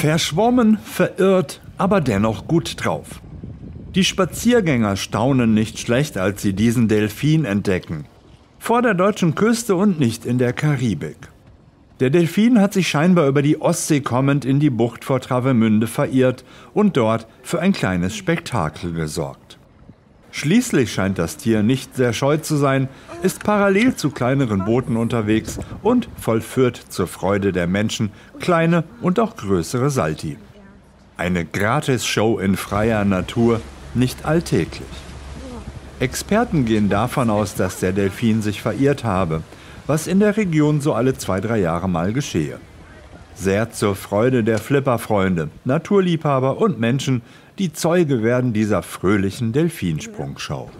Verschwommen, verirrt, aber dennoch gut drauf. Die Spaziergänger staunen nicht schlecht, als sie diesen Delfin entdecken. Vor der deutschen Küste und nicht in der Karibik. Der Delfin hat sich scheinbar über die Ostsee kommend in die Bucht vor Travemünde verirrt und dort für ein kleines Spektakel gesorgt. Schließlich scheint das Tier nicht sehr scheu zu sein, ist parallel zu kleineren Booten unterwegs und vollführt zur Freude der Menschen kleine und auch größere Salti. Eine Gratis-Show in freier Natur, nicht alltäglich. Experten gehen davon aus, dass der Delfin sich verirrt habe, was in der Region so alle 2-3 Jahre mal geschehe. Sehr zur Freude der Flipperfreunde, Naturliebhaber und Menschen, die Zeuge werden dieser fröhlichen Delfinsprungschau.